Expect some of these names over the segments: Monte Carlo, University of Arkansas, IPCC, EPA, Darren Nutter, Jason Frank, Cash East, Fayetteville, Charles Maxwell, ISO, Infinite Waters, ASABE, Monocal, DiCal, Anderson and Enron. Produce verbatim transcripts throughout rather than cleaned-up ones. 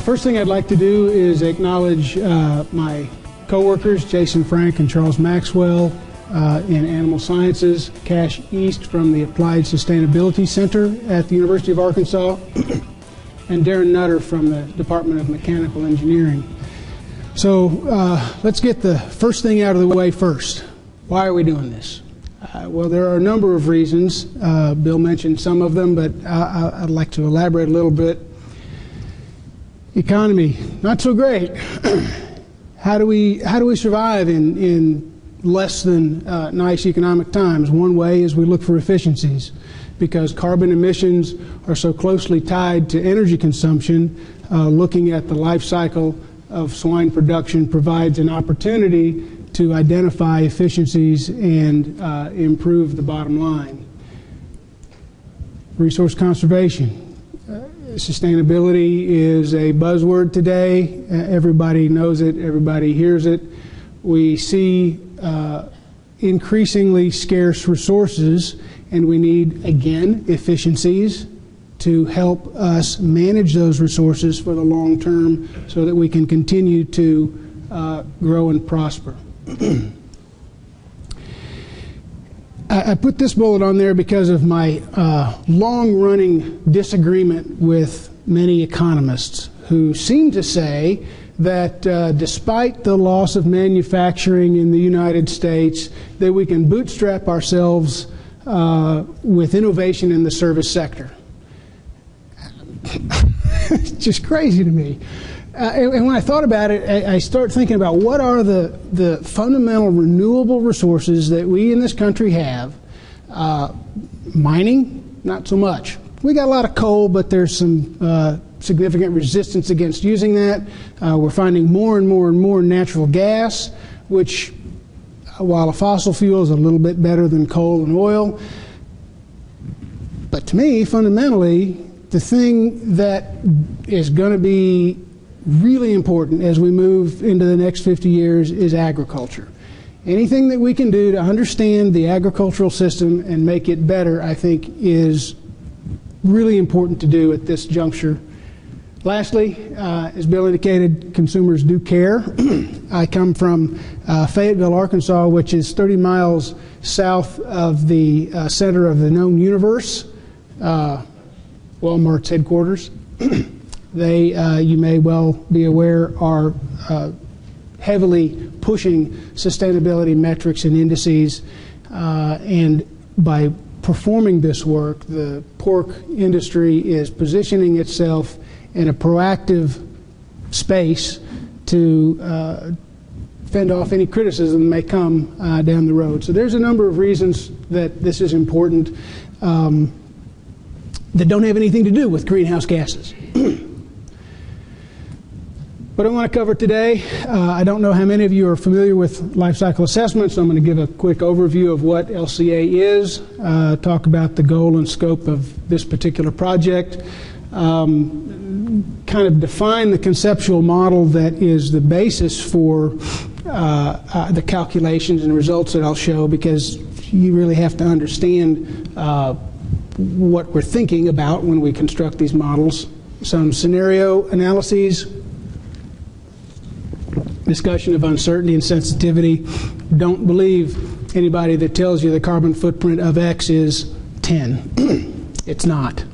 first thing I'd like to do is acknowledge uh, my co-workers, Jason Frank and Charles Maxwell uh, in Animal Sciences, Cash East from the Applied Sustainability Center at the University of Arkansas, and Darren Nutter from the Department of Mechanical Engineering. So uh, let's get the first thing out of the way first. Why are we doing this? Uh, well, there are a number of reasons. Uh, Bill mentioned some of them, but I, I, I'd like to elaborate a little bit. Economy, not so great. How do we how do we survive in in less than uh, nice economic times? One way is we look for efficiencies, because carbon emissions are so closely tied to energy consumption. Uh, looking at the life cycle of swine production provides an opportunity to identify efficiencies and uh, improve the bottom line. Resource conservation. Sustainability is a buzzword today. Everybody knows it. Everybody hears it. We see uh, increasingly scarce resources, and we need, again, efficiencies to help us manage those resources for the long term so that we can continue to uh, grow and prosper. I put this bullet on there because of my uh, long-running disagreement with many economists who seem to say that uh, despite the loss of manufacturing in the United States, that we can bootstrap ourselves uh, with innovation in the service sector. It's just crazy to me. Uh, and, and when I thought about it, I, I start thinking about what are the, the fundamental renewable resources that we in this country have. Uh, mining, not so much. We got a lot of coal, but there's some uh, significant resistance against using that. Uh, we're finding more and more and more natural gas, which, while a fossil fuel, is a little bit better than coal and oil. But to me, fundamentally, the thing that is going to be really important as we move into the next fifty years is agriculture. Anything that we can do to understand the agricultural system and make it better, I think, is really important to do at this juncture. Lastly, uh, as Bill indicated, consumers do care. I come from uh, Fayetteville, Arkansas, which is thirty miles south of the uh, center of the known universe, uh, Walmart's headquarters. They, uh, you may well be aware, are uh, heavily pushing sustainability metrics and indices. Uh, and by performing this work, the pork industry is positioning itself in a proactive space to uh, fend off any criticism that may come uh, down the road. So there's a number of reasons that this is important um, that don't have anything to do with greenhouse gases. What I want to cover today, uh, I don't know how many of you are familiar with life cycle assessment, so I'm going to give a quick overview of what L C A is, uh, talk about the goal and scope of this particular project, um, kind of define the conceptual model that is the basis for uh, uh, the calculations and results that I'll show, because you really have to understand uh, what we're thinking about when we construct these models. Some scenario analyses, discussion of uncertainty and sensitivity. Don't believe anybody that tells you the carbon footprint of X is ten. It's not.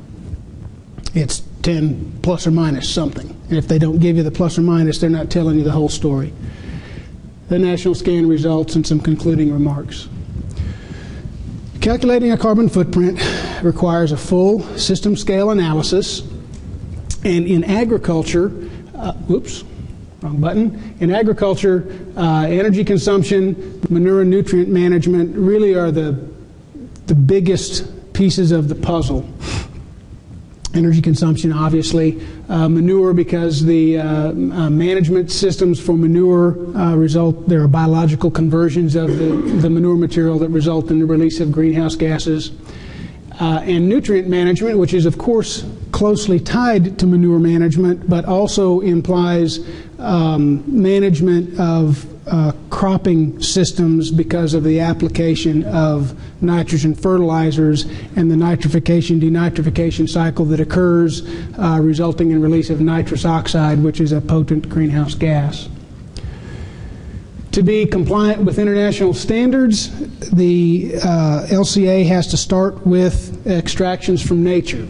It's ten plus or minus something. And if they don't give you the plus or minus, they're not telling you the whole story. The national scan results and some concluding remarks. Calculating a carbon footprint requires a full system scale analysis. And in agriculture, uh, whoops. Wrong button. In agriculture, uh, energy consumption, manure and nutrient management really are the, the biggest pieces of the puzzle. Energy consumption, obviously. Uh, manure, because the uh, uh, management systems for manure uh, result, there are biological conversions of the, the manure material that result in the release of greenhouse gases. Uh, and nutrient management, which is, of course, closely tied to manure management, but also implies um, management of uh, cropping systems because of the application of nitrogen fertilizers and the nitrification denitrification cycle that occurs, uh, resulting in release of nitrous oxide, which is a potent greenhouse gas. To be compliant with international standards, the uh, L C A has to start with extractions from nature.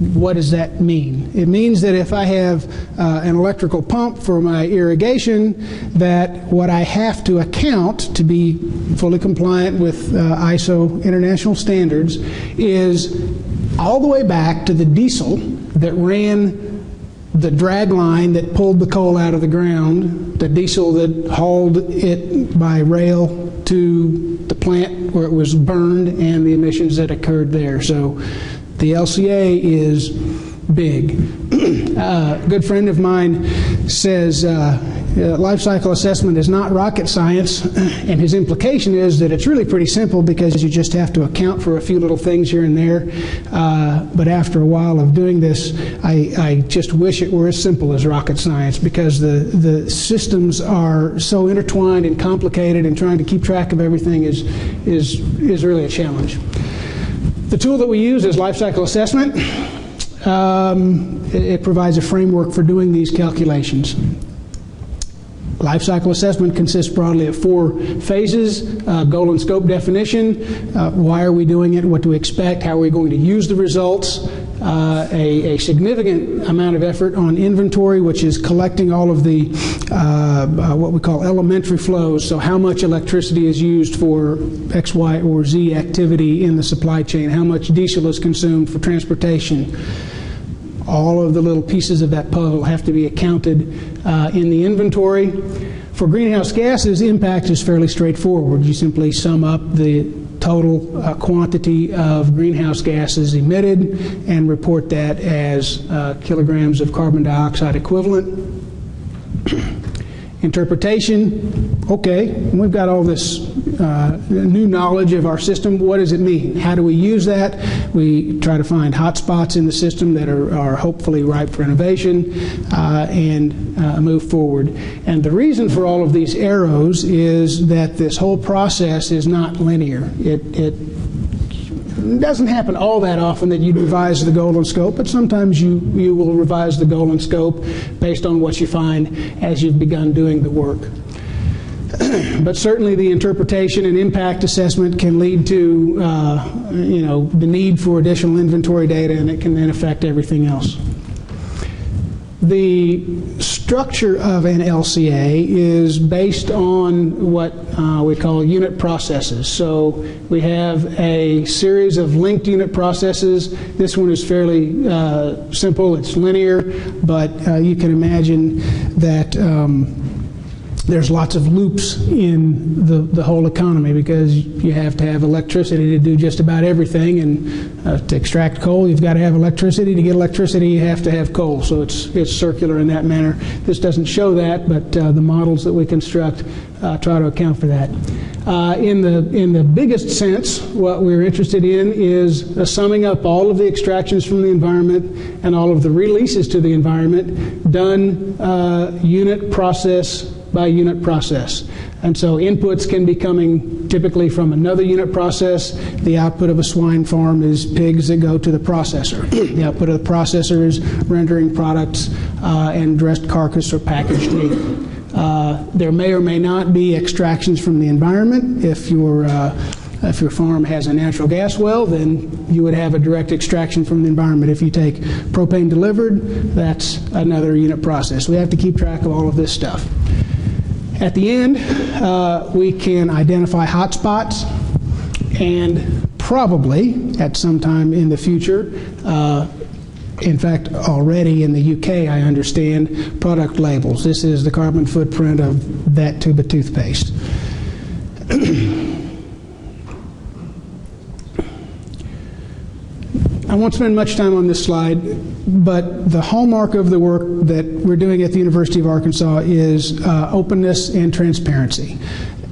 What does that mean? It means that if I have uh, an electrical pump for my irrigation, that what I have to account to be fully compliant with uh, I S O international standards is all the way back to the diesel that ran the drag line that pulled the coal out of the ground, the diesel that hauled it by rail to the plant where it was burned, and the emissions that occurred there. So the L C A is big. uh, a good friend of mine says uh, life cycle assessment is not rocket science, and his implication is that it's really pretty simple because you just have to account for a few little things here and there. Uh, but after a while of doing this, I, I just wish it were as simple as rocket science, because the, the systems are so intertwined and complicated, and trying to keep track of everything is, is, is really a challenge. The tool that we use is life cycle assessment. Um, it, it provides a framework for doing these calculations. Life cycle assessment consists broadly of four phases: uh, goal and scope definition, uh, why are we doing it, what do we expect, how are we going to use the results, uh, a, a significant amount of effort on inventory, which is collecting all of the uh, uh, what we call elementary flows, so how much electricity is used for X, Y, or Z activity in the supply chain, how much diesel is consumed for transportation. All of the little pieces of that puzzle have to be accounted uh, in the inventory. For greenhouse gases, impact is fairly straightforward. You simply sum up the total uh, quantity of greenhouse gases emitted and report that as uh, kilograms of carbon dioxide equivalent. Interpretation, okay, we've got all this uh, new knowledge of our system. What does it mean? How do we use that? We try to find hot spots in the system that are, are hopefully ripe for innovation uh, and uh, move forward. And the reason for all of these arrows is that this whole process is not linear. It, it doesn't happen all that often that you revise the goal and scope, but sometimes you, you will revise the goal and scope based on what you find as you've begun doing the work. But certainly the interpretation and impact assessment can lead to uh, you know, the need for additional inventory data, and it can then affect everything else. The structure of an L C A is based on what uh, we call unit processes. So we have a series of linked unit processes. This one is fairly uh, simple. It's linear, but uh, you can imagine that um, there's lots of loops in the, the whole economy, because you have to have electricity to do just about everything, and uh, to extract coal you've got to have electricity, to get electricity you have to have coal, so it's, it's circular in that manner. This doesn't show that, but uh, the models that we construct uh, try to account for that. Uh, in, the, in the biggest sense, what we're interested in is uh, summing up all of the extractions from the environment and all of the releases to the environment done uh, unit process by unit process. And so inputs can be coming typically from another unit process. The output of a swine farm is pigs that go to the processor. The output of the processor is rendering products uh, and dressed carcass or packaged meat. Uh, there may or may not be extractions from the environment. If you're uh, If your farm has a natural gas well, then you would have a direct extraction from the environment. If you take propane delivered, that's another unit process. We have to keep track of all of this stuff. At the end, uh, we can identify hot spots, and probably at some time in the future, uh, in fact, already in the U K, I understand, product labels. This is the carbon footprint of that tube of toothpaste. I won't spend much time on this slide, but the hallmark of the work that we're doing at the University of Arkansas is uh, openness and transparency.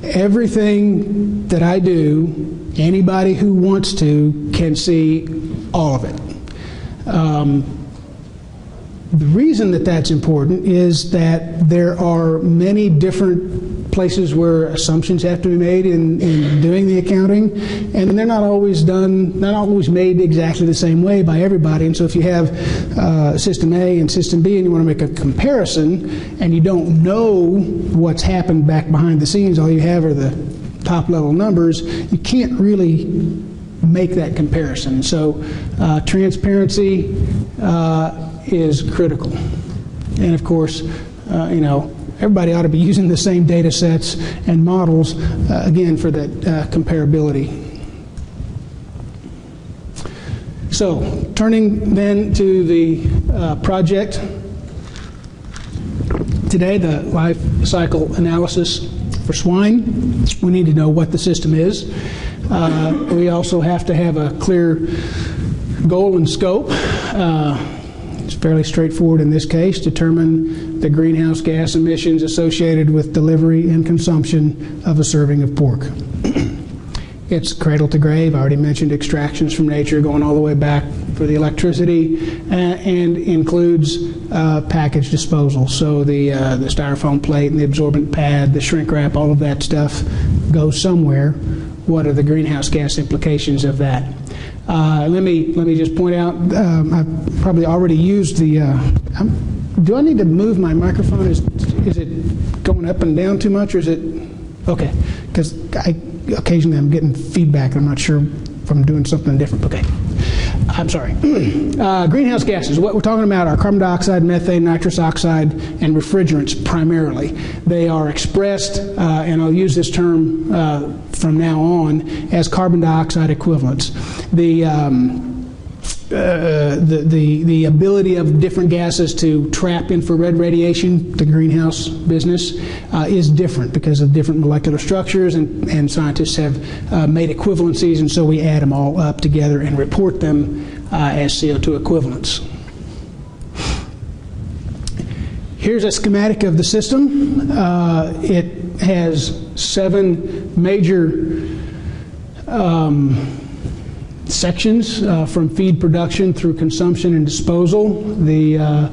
Everything that I do, anybody who wants to can see all of it. Um, the reason that that's important is that there are many different places where assumptions have to be made in, in doing the accounting, and they're not always done, not always made exactly the same way by everybody. And so if you have uh, system A and system B, and you want to make a comparison, and you don't know what's happened back behind the scenes, all you have are the top level numbers, you can't really make that comparison. So uh, transparency uh, is critical. And of course, uh, you know, everybody ought to be using the same data sets and models, uh, again, for that uh, comparability. So turning then to the uh, project. Today, the life cycle analysis for swine. We need to know what the system is. Uh, we also have to have a clear goal and scope. Uh, it's fairly straightforward in this case. Determine the greenhouse gas emissions associated with delivery and consumption of a serving of pork. It's cradle to grave. I already mentioned extractions from nature going all the way back for the electricity, uh, and includes uh, package disposal. So the, uh, the styrofoam plate and the absorbent pad, the shrink wrap, all of that stuff goes somewhere. What are the greenhouse gas implications of that? Uh, let me let me just point out. Um, I've probably already used the. Uh, I'm, do I need to move my microphone? Is is it going up and down too much, or is it okay? Because I occasionally I'm getting feedback. And I'm not sure if I'm doing something different. Okay, I'm sorry. uh, greenhouse gases. What we're talking about are carbon dioxide, methane, nitrous oxide, and refrigerants primarily. They are expressed, uh, and I'll use this term uh, from now on, as carbon dioxide equivalents. The um, Uh, the, the, the ability of different gases to trap infrared radiation, the greenhouse business, uh, is different because of different molecular structures, and, and scientists have uh, made equivalencies, and so we add them all up together and report them uh, as C O two equivalents. Here's a schematic of the system. Uh, it has seven major um, sections, uh, from feed production through consumption and disposal. The uh,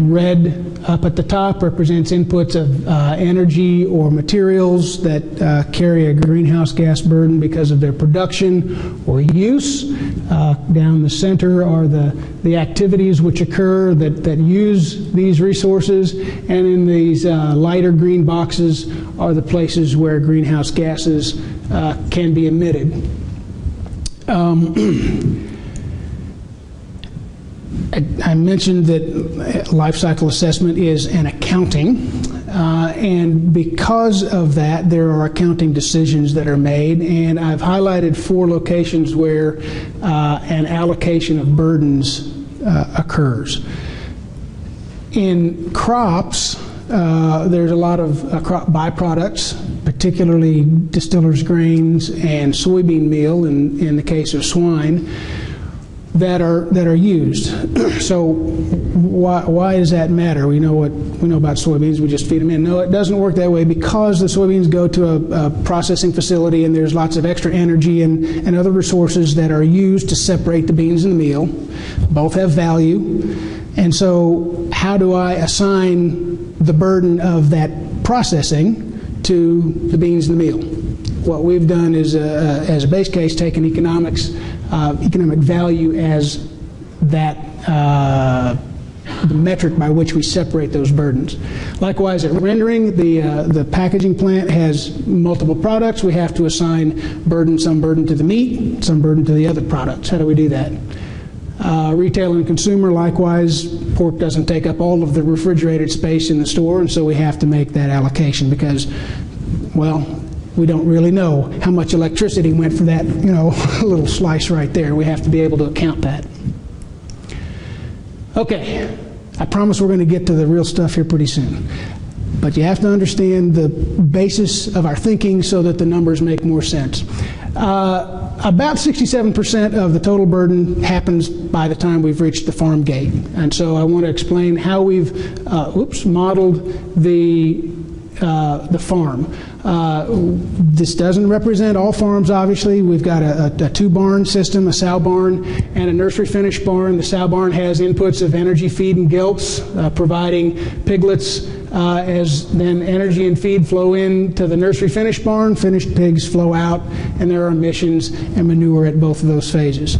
red up at the top represents inputs of uh, energy or materials that uh, carry a greenhouse gas burden because of their production or use. Uh, down the center are the, the activities which occur that, that use these resources, and in these uh, lighter green boxes are the places where greenhouse gases uh, can be emitted. Um, I, I mentioned that life cycle assessment is an accounting, uh, and because of that there are accounting decisions that are made, and I've highlighted four locations where uh, an allocation of burdens uh, occurs. In crops, uh, there's a lot of uh, crop byproducts, particularly distillers grains and soybean meal in, in the case of swine, that are that are used. So why, why does that matter? We know what we know about soybeans, we just feed them in. No, it doesn't work that way, because the soybeans go to a, a processing facility, and there's lots of extra energy and, and other resources that are used to separate the beans and the meal. Both have value. And so how do I assign the burden of that processing to the beans and the meal? What we've done is, uh, as a base case, taken economics, uh, economic value as that uh, the metric by which we separate those burdens. Likewise, at rendering, the uh, the packaging plant has multiple products. We have to assign burden, some burden to the meat, some burden to the other products. How do we do that? Uh, retail and consumer, likewise, pork doesn't take up all of the refrigerated space in the store, and so we have to make that allocation because, well, we don't really know how much electricity went for that, you know, little slice right there. We have to be able to account that. Okay, I promise we're going to get to the real stuff here pretty soon. But you have to understand the basis of our thinking so that the numbers make more sense. Uh, About sixty-seven percent of the total burden happens by the time we've reached the farm gate. And so I want to explain how we've uh, oops, modeled the, uh, the farm. Uh, this doesn't represent all farms, obviously. We've got a, a, a two-barn system, a sow barn, and a nursery finish barn. The sow barn has inputs of energy, feed, and gilts, uh, providing piglets uh, as then energy and feed flow in to the nursery finish barn, finished pigs flow out, and there are emissions and manure at both of those phases.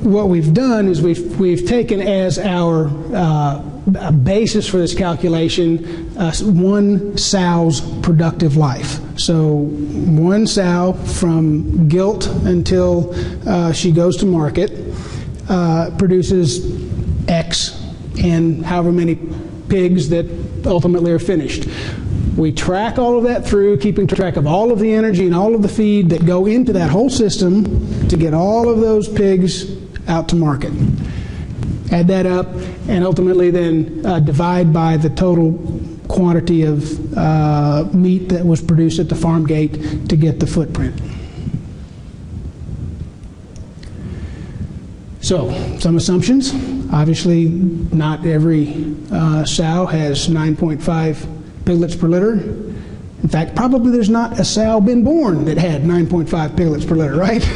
What we've done is we've, we've taken as our uh, a basis for this calculation uh, one sow's productive life. So one sow from gilt until uh, she goes to market uh, produces X and however many pigs that ultimately are finished. We track all of that through, keeping track of all of the energy and all of the feed that go into that whole system to get all of those pigs out to market. Add that up and ultimately then uh, divide by the total quantity of uh, meat that was produced at the farm gate to get the footprint. So, some assumptions. Obviously, not every uh, sow has nine point five piglets per litter. In fact, probably there's not a sow been born that had nine point five piglets per litter, right?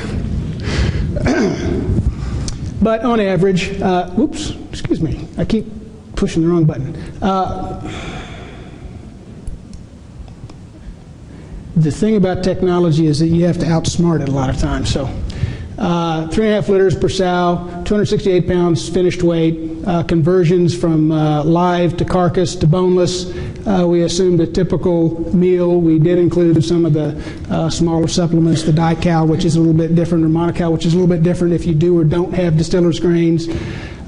But on average, uh, oops, excuse me, I keep pushing the wrong button. Uh, the thing about technology is that you have to outsmart it a lot of times. So, uh, three and a half liters per sow, two hundred sixty-eight pounds finished weight, uh, conversions from uh, live to carcass to boneless. Uh, we assumed a typical meal. We did include some of the uh, smaller supplements, the DiCal, which is a little bit different, or Monocal, which is a little bit different if you do or don't have distiller's grains.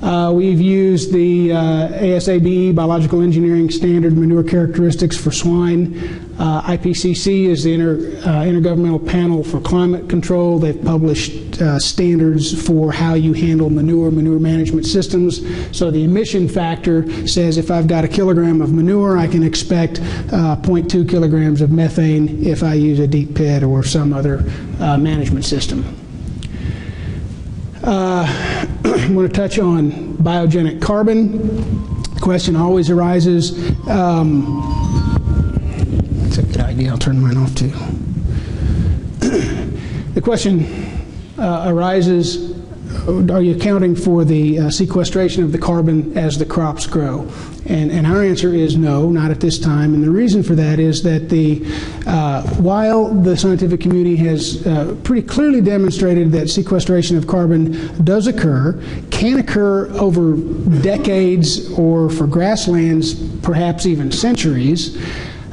Uh, we've used the uh, ASABE, Biological Engineering Standard Manure Characteristics for swine. Uh, I P C C is the inter, uh, Intergovernmental Panel for Climate Control. They've published uh, standards for how you handle manure, manure management systems. So the emission factor says if I've got a kilogram of manure, I can expect uh, zero point two kilograms of methane if I use a deep pit or some other uh, management system. Uh, I'm going to touch on biogenic carbon. The question always arises. Um, that's a good idea. I'll turn mine off too. The question uh, arises, are you accounting for the uh, sequestration of the carbon as the crops grow? And, and our answer is no, not at this time. And the reason for that is that the, uh, while the scientific community has uh, pretty clearly demonstrated that sequestration of carbon does occur, can occur over decades or for grasslands, perhaps even centuries,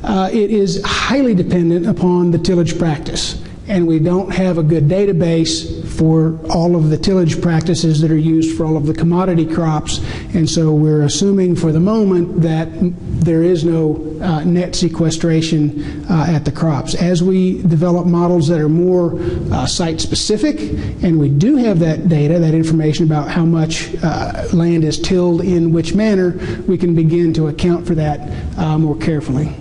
uh, it is highly dependent upon the tillage practice. And we don't have a good database for all of the tillage practices that are used for all of the commodity crops. And so we're assuming for the moment that there is no uh, net sequestration uh, at the crops. As we develop models that are more uh, site-specific, and we do have that data, that information about how much uh, land is tilled in which manner, we can begin to account for that uh, more carefully.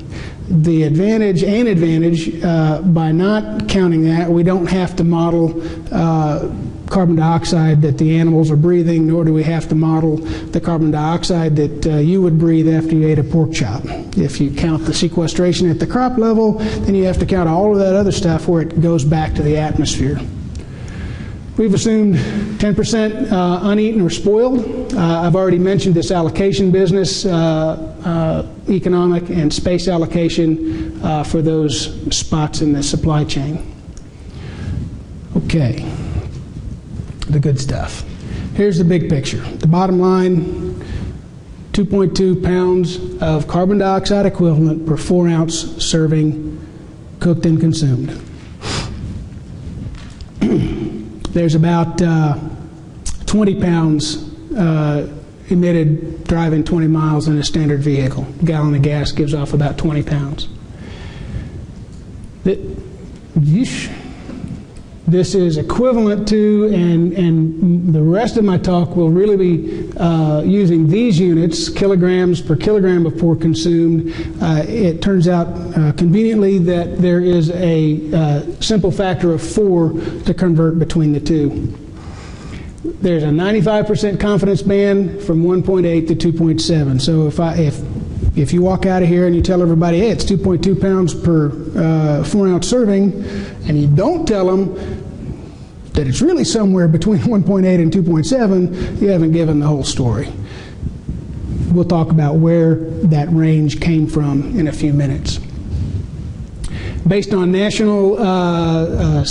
The advantage and advantage, uh, by not counting that, we don't have to model uh, carbon dioxide that the animals are breathing, nor do we have to model the carbon dioxide that uh, you would breathe after you ate a pork chop. If you count the sequestration at the crop level, then you have to count all of that other stuff where it goes back to the atmosphere. We've assumed ten percent uh, uneaten or spoiled. Uh, I've already mentioned this allocation business, uh, uh, economic and space allocation uh, for those spots in the supply chain. Okay, the good stuff. Here's the big picture. The bottom line, two point two pounds of carbon dioxide equivalent per four ounce serving cooked and consumed. There's about uh, twenty pounds uh, emitted driving twenty miles in a standard vehicle. A gallon of gas gives off about twenty pounds. This is equivalent to, and, and the rest of my talk will really be uh, using these units, kilograms per kilogram of pork consumed. Uh, it turns out uh, conveniently that there is a uh, simple factor of four to convert between the two. There's a ninety-five percent confidence band from one point eight to two point seven. So if I, if If you walk out of here and you tell everybody, hey, it's two point two pounds per uh, four ounce serving, and you don't tell them that it's really somewhere between one point eight and two point seven, you haven't given the whole story. we'll talk about where that range came from in a few minutes. Based on national uh, uh,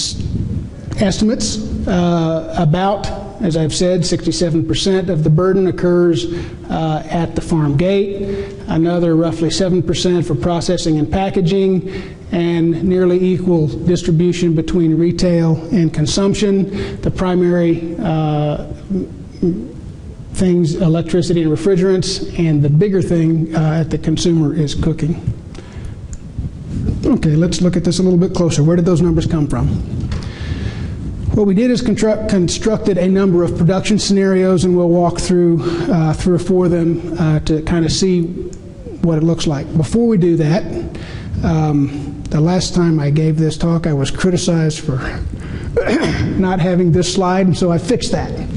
estimates, uh, about, as I've said, sixty-seven percent of the burden occurs uh, at the farm gate, another roughly seven percent for processing and packaging, and nearly equal distribution between retail and consumption. The primary uh, things, electricity and refrigerants, and the bigger thing uh, at the consumer is cooking. Okay, let's look at this a little bit closer. Where did those numbers come from? What we did is construct, constructed a number of production scenarios, and we'll walk through uh, three or four of them uh, to kind of see what it looks like. Before we do that, um, the last time I gave this talk, I was criticized for not having this slide, and so I fixed that.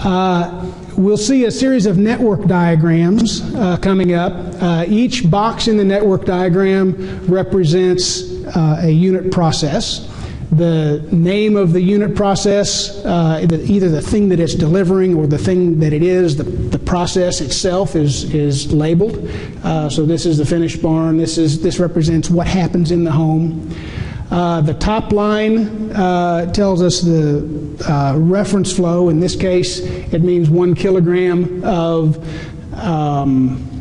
Uh, we'll see a series of network diagrams uh, coming up. Uh, each box in the network diagram represents uh, a unit process. The name of the unit process, uh, either the thing that it's delivering or the thing that it is, the, the process itself is, is labeled. Uh, so this is the finished barn. This, is, this represents what happens in the home. Uh, the top line uh, tells us the uh, reference flow. In this case, it means one kilogram of um,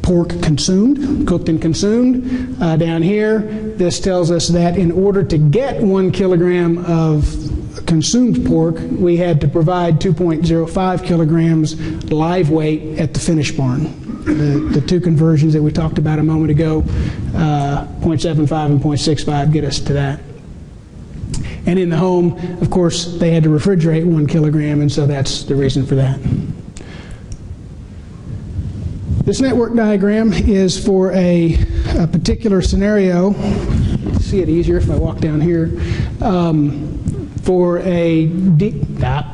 pork consumed, cooked and consumed. Uh, down here, this tells us that in order to get one kilogram of consumed pork, we had to provide two point zero five kilograms live weight at the finish barn. The, the two conversions that we talked about a moment ago, uh, zero point seven five and zero point six five, get us to that. And in the home, of course, they had to refrigerate one kilogram, and so that's the reason for that. This network diagram is for a, a particular scenario. You'll see it easier if I walk down here. Um, for a deep... Ah,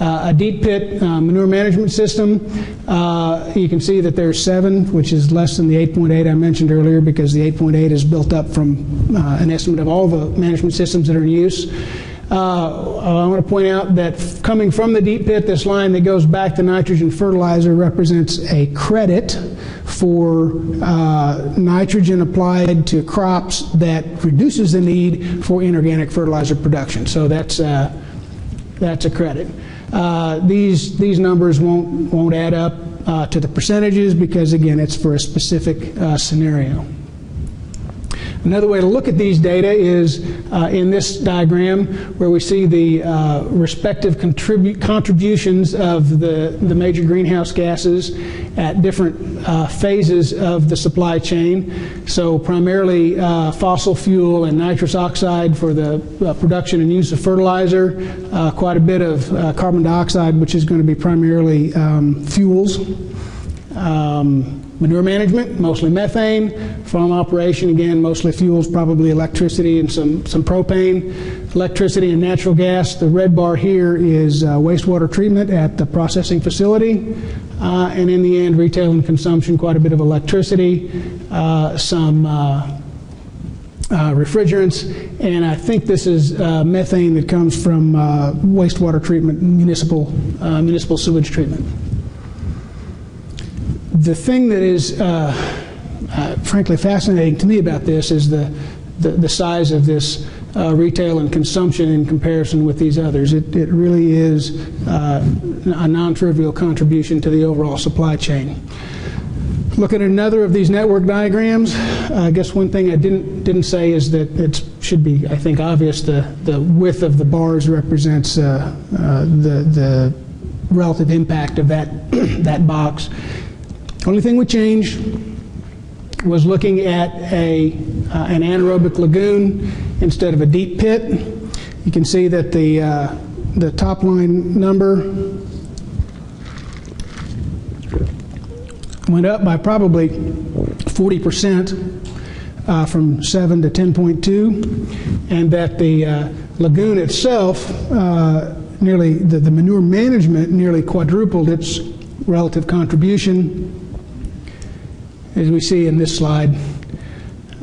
Uh, a deep pit uh, manure management system. Uh, you can see that there's seven, which is less than the eight point eight I mentioned earlier, because the eight point eight is built up from uh, an estimate of all the management systems that are in use. Uh, I want to point out that coming from the deep pit, this line that goes back to nitrogen fertilizer represents a credit for uh, nitrogen applied to crops that reduces the need for inorganic fertilizer production. So that's, uh, that's a credit. Uh, these these numbers won't won't add up uh, to the percentages, because again, it's for a specific uh, scenario. Another way to look at these data is uh, in this diagram, where we see the uh, respective contribu contributions of the the major greenhouse gases at different uh, phases of the supply chain. So primarily uh, fossil fuel and nitrous oxide for the uh, production and use of fertilizer, uh, quite a bit of uh, carbon dioxide, which is going to be primarily um, fuels, um, manure management, mostly methane, farm operation, again, mostly fuels, probably electricity and some, some propane, electricity and natural gas. The red bar here is uh, wastewater treatment at the processing facility. Uh, and in the end, retail and consumption, quite a bit of electricity, uh, some uh, uh, refrigerants, and I think this is uh, methane that comes from uh, wastewater treatment, municipal, uh, municipal sewage treatment. The thing that is uh, uh, frankly fascinating to me about this is the, the, the size of this uh, retail and consumption in comparison with these others. It, it really is uh, a non-trivial contribution to the overall supply chain. Look at another of these network diagrams. Uh, I guess one thing I didn't didn't say is that it should be, I think, obvious the, the width of the bars represents uh, uh, the, the relative impact of that, that box. Only thing we changed was looking at a, uh, an anaerobic lagoon instead of a deep pit. You can see that the, uh, the top line number went up by probably forty percent uh, from seven to ten point two, and that the uh, lagoon itself, uh, nearly the, the manure management nearly quadrupled its relative contribution. As we see in this slide,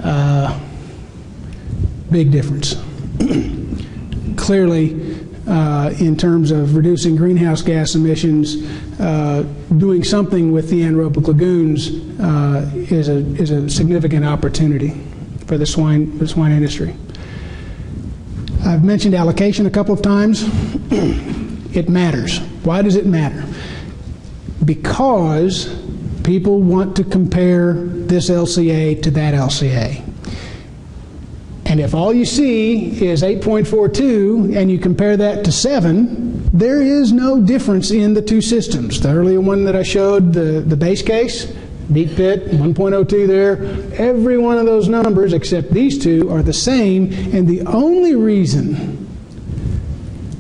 uh, big difference. Clearly, uh, in terms of reducing greenhouse gas emissions, uh, doing something with the anaerobic lagoons uh, is a is a significant opportunity for the swine the swine industry. I've mentioned allocation a couple of times. It matters. Why does it matter? Because people want to compare this L C A to that L C A. And if all you see is eight point four two and you compare that to seven, there is no difference in the two systems. The earlier one that I showed, the, the base case, deep pit, one point oh two there, every one of those numbers except these two are the same, and the only reason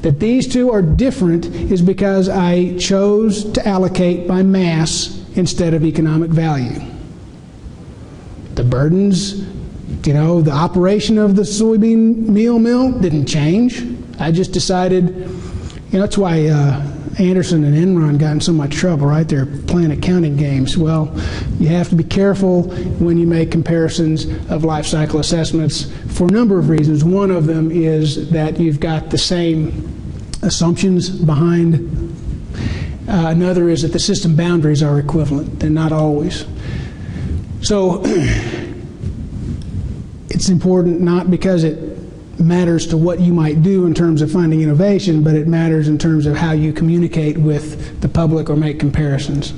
that these two are different is because I chose to allocate by mass instead of economic value. The burdens, you know, the operation of the soybean meal mill didn't change. I just decided, you know, that's why uh, Anderson and Enron got in so much trouble, right? They're playing accounting games. Well, you have to be careful when you make comparisons of life cycle assessments for a number of reasons. One of them is that you've got the same assumptions behind. Uh, another is that the system boundaries are equivalent. They're not always. So it's important not because it matters to what you might do in terms of finding innovation, but it matters in terms of how you communicate with the public or make comparisons.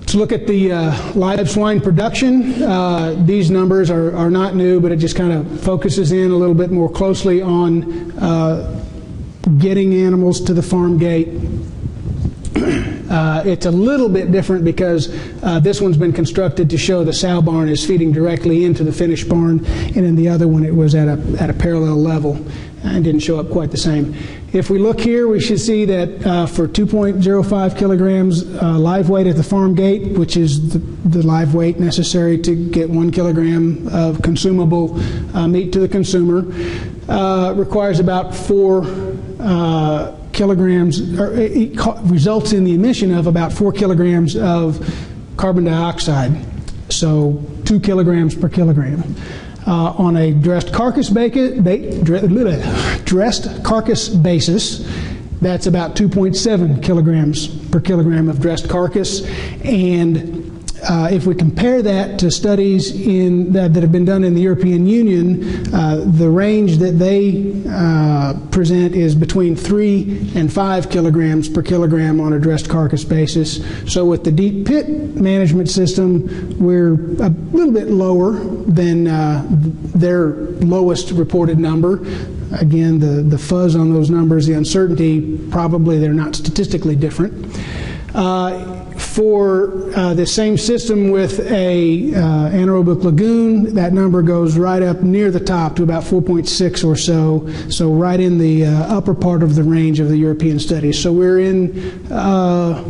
Let's look at the uh, live swine production. Uh, these numbers are, are not new, but it just kind of focuses in a little bit more closely on uh, getting animals to the farm gate. Uh, it's a little bit different because uh, this one's been constructed to show the sow barn is feeding directly into the finished barn, and in the other one it was at a, at a parallel level and didn't show up quite the same. If we look here, we should see that uh, for two point oh five kilograms uh, live weight at the farm gate, which is the, the live weight necessary to get one kilogram of consumable uh, meat to the consumer, uh, requires about four uh, kilograms, or it results in the emission of about four kilograms of carbon dioxide, so two kilograms per kilogram. Uh, on a dressed carcass, bacon, ba dressed carcass basis, that's about two point seven kilograms per kilogram of dressed carcass. And Uh, if we compare that to studies in that, that have been done in the European Union, uh, the range that they uh, present is between three and five kilograms per kilogram on a dressed carcass basis. So with the deep pit management system, we're a little bit lower than uh, their lowest reported number. Again, the, the fuzz on those numbers, the uncertainty, probably they're not statistically different. Uh, For uh, the same system with a uh, anaerobic lagoon, that number goes right up near the top to about four point six or so, so right in the uh, upper part of the range of the European studies. So we're in uh,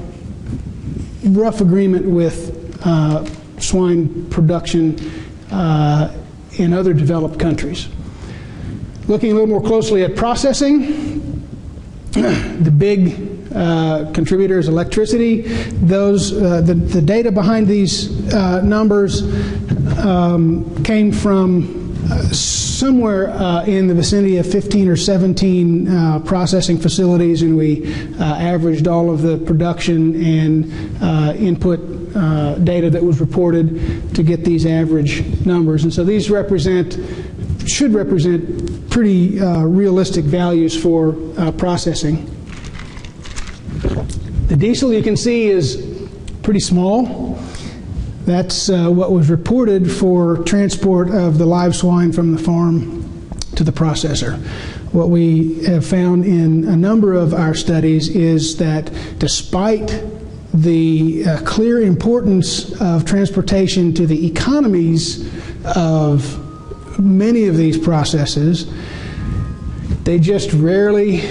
rough agreement with uh, swine production uh, in other developed countries. Looking a little more closely at processing, the big Uh, contributors, electricity. Those uh, the, the data behind these uh, numbers um, came from uh, somewhere uh, in the vicinity of fifteen or seventeen uh, processing facilities, and we uh, averaged all of the production and uh, input uh, data that was reported to get these average numbers. And so these represent, should represent pretty uh, realistic values for uh, processing. The diesel, you can see, is pretty small. That's uh, what was reported for transport of the live swine from the farm to the processor. What we have found in a number of our studies is that despite the uh, clear importance of transportation to the economies of many of these processes, they just rarely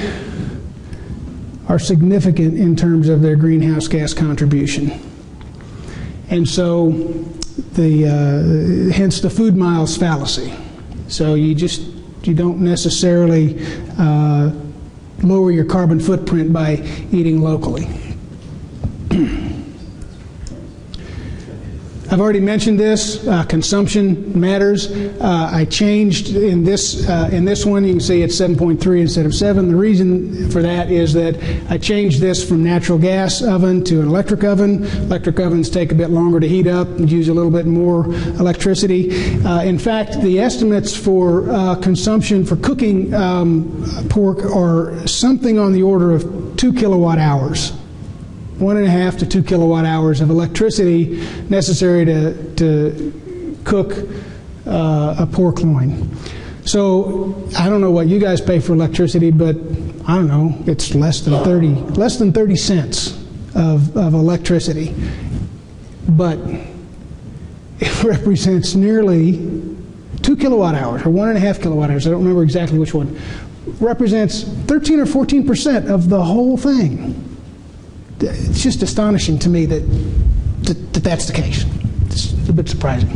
are significant in terms of their greenhouse gas contribution. And so, the, uh, hence the food miles fallacy. So you just, you don't necessarily uh, lower your carbon footprint by eating locally. I've already mentioned this. Uh, consumption matters. Uh, I changed in this uh, in this one. You can see it's seven point three instead of seven. The reason for that is that I changed this from natural gas oven to an electric oven. Electric ovens take a bit longer to heat up and use a little bit more electricity. Uh, in fact, the estimates for uh, consumption for cooking um, pork are something on the order of two kilowatt hours. One and a half to two kilowatt hours of electricity necessary to, to cook uh, a pork loin. So I don't know what you guys pay for electricity, but I don't know, it's less than thirty, less than thirty cents of, of electricity. But it represents nearly two kilowatt hours, or one and a half kilowatt hours, I don't remember exactly which one, represents thirteen or fourteen percent of the whole thing. It's just astonishing to me that, that, that that's the case. It's a bit surprising.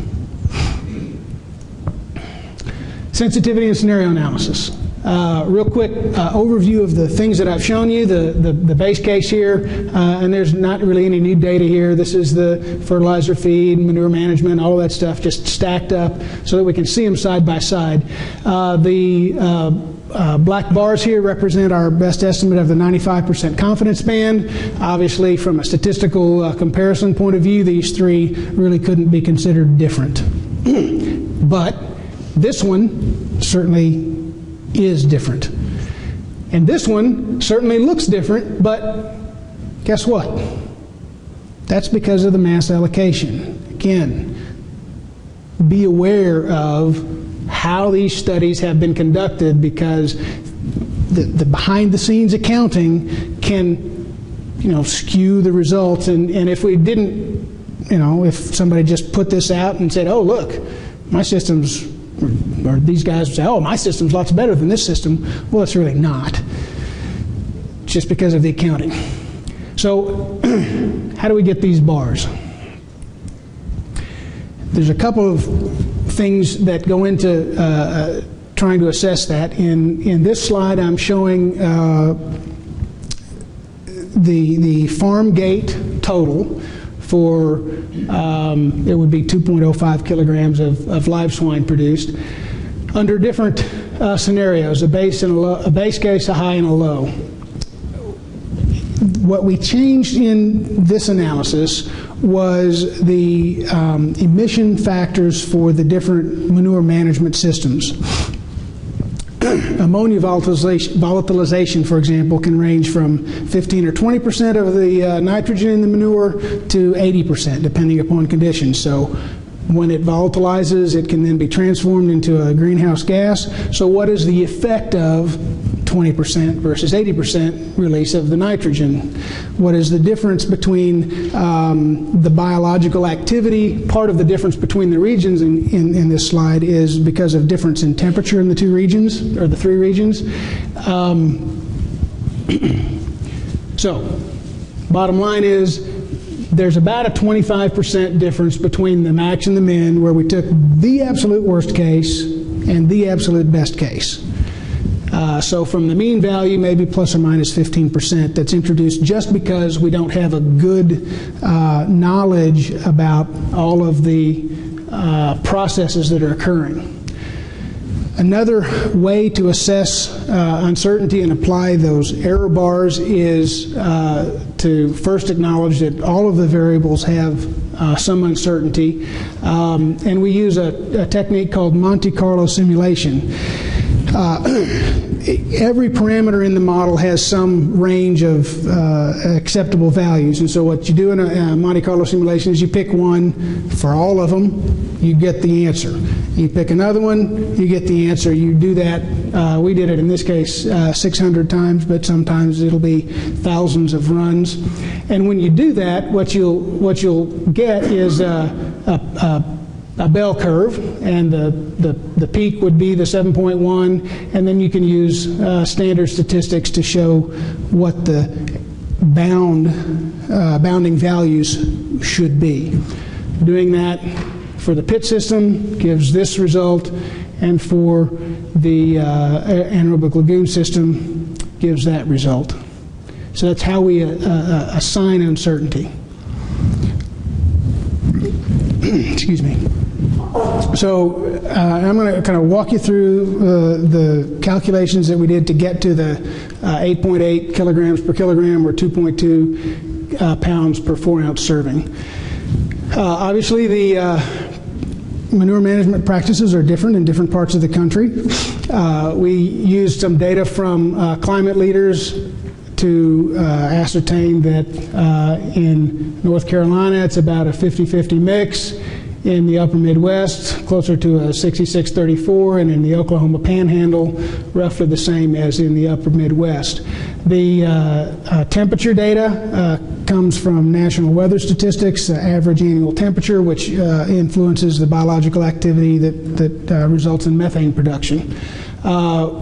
Sensitivity and scenario analysis. Uh, real quick uh, overview of the things that I've shown you, the, the, the base case here, uh, and there's not really any new data here. This is the fertilizer feed, manure management, all that stuff just stacked up so that we can see them side by side. Uh, the uh, Uh, black bars here represent our best estimate of the ninety-five percent confidence band. Obviously, from a statistical uh, comparison point of view, these three really couldn't be considered different. But this one certainly is different. And this one certainly looks different, but guess what? That's because of the mass allocation. Again, be aware of how these studies have been conducted, because the, the behind-the-scenes accounting can, you know, skew the results. And, and if we didn't, you know, if somebody just put this out and said, "Oh, look, my system's," or, or these guys would say, "Oh, my system's lots better than this system." Well, it's really not, just because of the accounting. So, how do we get these bars? There's a couple of things that go into uh, uh, trying to assess that. In in this slide, I'm showing uh, the the farm gate total for um, it would be two point oh five kilograms of, of live swine produced under different uh, scenarios: a base and a, low, a base case, a high, and a low. What we changed in this analysis was the um, emission factors for the different manure management systems. Ammonia volatilization, volatilization, for example, can range from fifteen or twenty percent of the uh, nitrogen in the manure to eighty percent, depending upon conditions. So when it volatilizes, it can then be transformed into a greenhouse gas. So what is the effect of twenty percent versus eighty percent release of the nitrogen? What is the difference between um, the biological activity? Part of the difference between the regions in, in, in this slide is because of difference in temperature in the two regions, or the three regions. Um, so, bottom line is, there's about a twenty-five percent difference between the match and the min, where we took the absolute worst case and the absolute best case. Uh, so from the mean value, maybe plus or minus fifteen percent that's introduced just because we don't have a good uh, knowledge about all of the uh, processes that are occurring. Another way to assess uh, uncertainty and apply those error bars is uh, to first acknowledge that all of the variables have uh, some uncertainty. Um, and we use a, a technique called Monte Carlo simulation. Uh, every parameter in the model has some range of uh, acceptable values, and so what you do in a, a Monte Carlo simulation is you pick one for all of them, you get the answer. You pick another one, you get the answer. You do that. Uh, we did it in this case uh, six hundred times, but sometimes it'll be thousands of runs. And when you do that, what you'll what you'll get is uh, a, a a bell curve, and the, the, the peak would be the seven point one, and then you can use uh, standard statistics to show what the bound, uh, bounding values should be. Doing that for the pit system gives this result, and for the uh, anaerobic lagoon system gives that result. So that's how we uh, uh, assign uncertainty. Excuse me. So uh, I'm going to kind of walk you through uh, the calculations that we did to get to the eight point eight uh, kilograms per kilogram, or two point two uh, pounds per four ounce serving. Uh, obviously, the uh, manure management practices are different in different parts of the country. Uh, we used some data from uh, climate leaders to uh, ascertain that uh, in North Carolina it's about a fifty fifty mix, in the upper Midwest closer to a sixty-six thirty-four, and in the Oklahoma Panhandle roughly the same as in the upper Midwest. The uh, uh, temperature data uh, comes from National Weather Statistics, uh, average annual temperature, which uh, influences the biological activity that, that uh, results in methane production. Uh,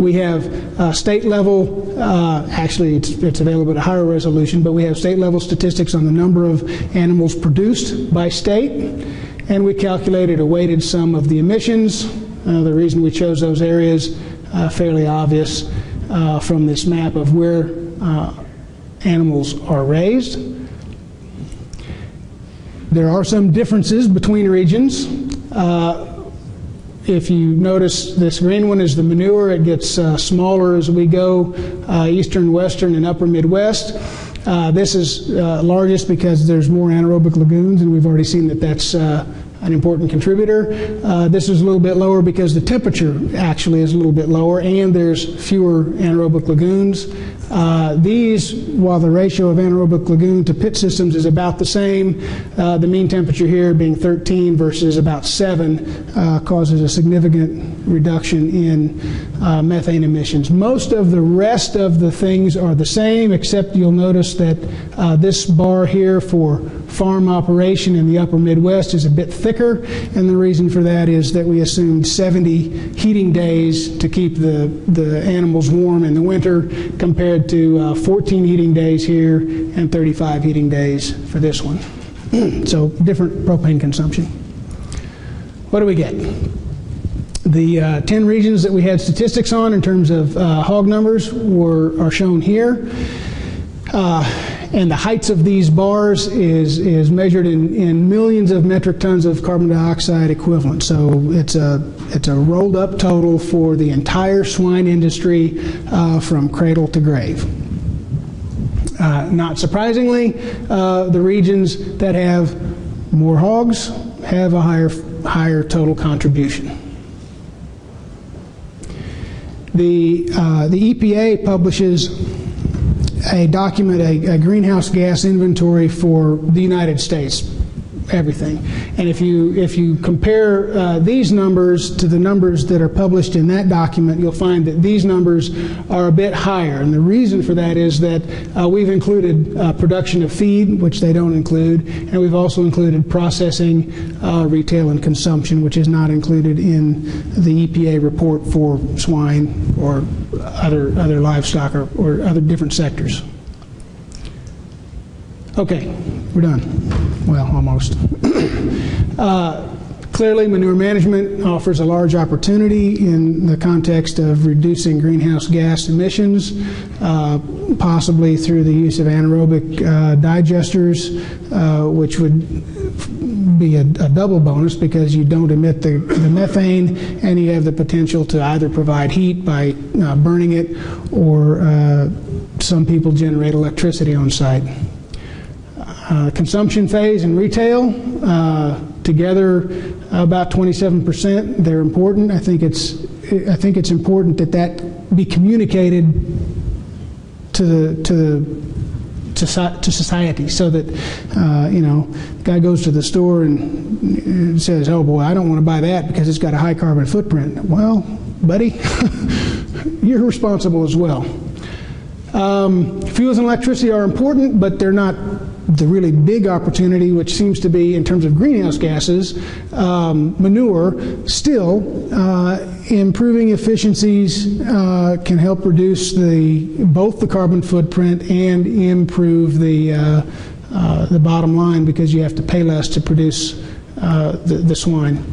we have uh, state level, uh, actually it's, it's available at a higher resolution, but we have state level statistics on the number of animals produced by state, and we calculated a weighted sum of the emissions. Uh, the reason we chose those areas, uh, fairly obvious uh, from this map of where uh, animals are raised. There are some differences between regions. Uh, If you notice, this green one is the manure. It gets uh, smaller as we go, uh, eastern, western, and upper Midwest. Uh, this is uh, largest because there's more anaerobic lagoons, and we've already seen that that's uh, an important contributor. Uh, this is a little bit lower because the temperature actually is a little bit lower, and there's fewer anaerobic lagoons. Uh, these, while the ratio of anaerobic lagoon to pit systems is about the same, uh, the mean temperature here being thirteen versus about seven uh, causes a significant reduction in uh, methane emissions. Most of the rest of the things are the same, except you'll notice that uh, this bar here for farm operation in the upper Midwest is a bit thicker, and the reason for that is that we assumed seventy heating days to keep the, the animals warm in the winter, compared to uh, fourteen heating days here and thirty-five heating days for this one. So different propane consumption. What do we get? The uh, ten regions that we had statistics on in terms of uh, hog numbers were, are shown here. Uh, and the heights of these bars is, is measured in, in millions of metric tons of carbon dioxide equivalent. So it's a, it's a rolled up total for the entire swine industry uh, from cradle to grave. Uh, not surprisingly, uh, the regions that have more hogs have a higher, higher total contribution. The, uh, the E P A publishes a document, a, a greenhouse gas inventory for the United States, everything. And if you, if you compare uh, these numbers to the numbers that are published in that document, you'll find that these numbers are a bit higher. And the reason for that is that uh, we've included uh, production of feed, which they don't include, and we've also included processing, uh, retail, and consumption, which is not included in the E P A report for swine or other, other livestock or, or other different sectors. Okay, we're done. Well, almost. uh, clearly, manure management offers a large opportunity in the context of reducing greenhouse gas emissions, uh, possibly through the use of anaerobic uh, digesters, uh, which would be a, a double bonus because you don't emit the, the methane, and you have the potential to either provide heat by uh, burning it, or uh, some people generate electricity on site. Uh, consumption phase and retail, uh, together about twenty-seven percent. They're important. I think it's, I think it's important that that be communicated to the, to the, to, to society, so that uh, you know, the guy goes to the store and says, "Oh boy, I don't want to buy that because it's got a high carbon footprint." Well, buddy, you're responsible as well. Um, fuels and electricity are important, but they're not the really big opportunity, which seems to be in terms of greenhouse gases. Um, manure, still, uh, improving efficiencies uh, can help reduce the, both the carbon footprint and improve the, uh, uh, the bottom line, because you have to pay less to produce uh, the, the swine.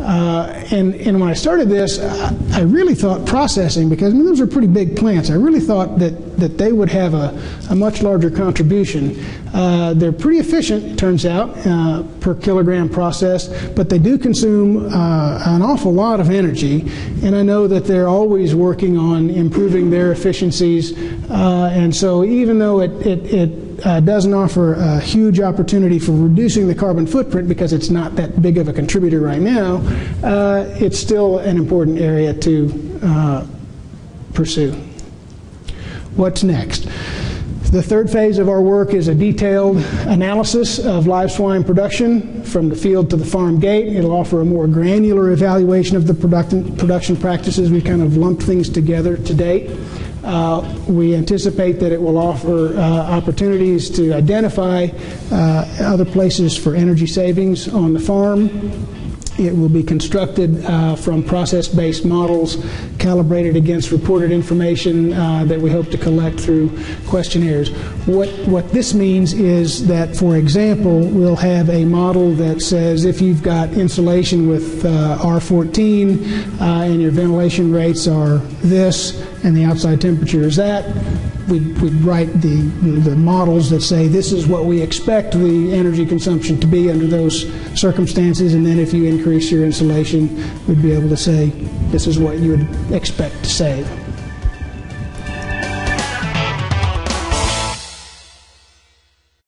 Uh, and, and when I started this, I, I really thought processing, because I mean, those are pretty big plants, I really thought that, that they would have a, a much larger contribution. Uh, they're pretty efficient, it turns out, uh, per kilogram processed, but they do consume uh, an awful lot of energy. And I know that they're always working on improving their efficiencies. Uh, and so even though it, it, it Uh, doesn't offer a huge opportunity for reducing the carbon footprint because it's not that big of a contributor right now, uh, it's still an important area to uh, pursue. What's next? The third phase of our work is a detailed analysis of live swine production from the field to the farm gate. It'll offer a more granular evaluation of the product production practices. We kind of lumped things together to date. Uh, we anticipate that it will offer uh, opportunities to identify uh, other places for energy savings on the farm. It will be constructed uh, from process-based models calibrated against reported information uh, that we hope to collect through questionnaires. What, what this means is that, for example, we'll have a model that says if you've got insulation with uh, R fourteen uh, and your ventilation rates are this and the outside temperature is that, We'd, we'd write the, the models that say this is what we expect the energy consumption to be under those circumstances, and then if you increase your insulation, we'd be able to say this is what you would expect to save.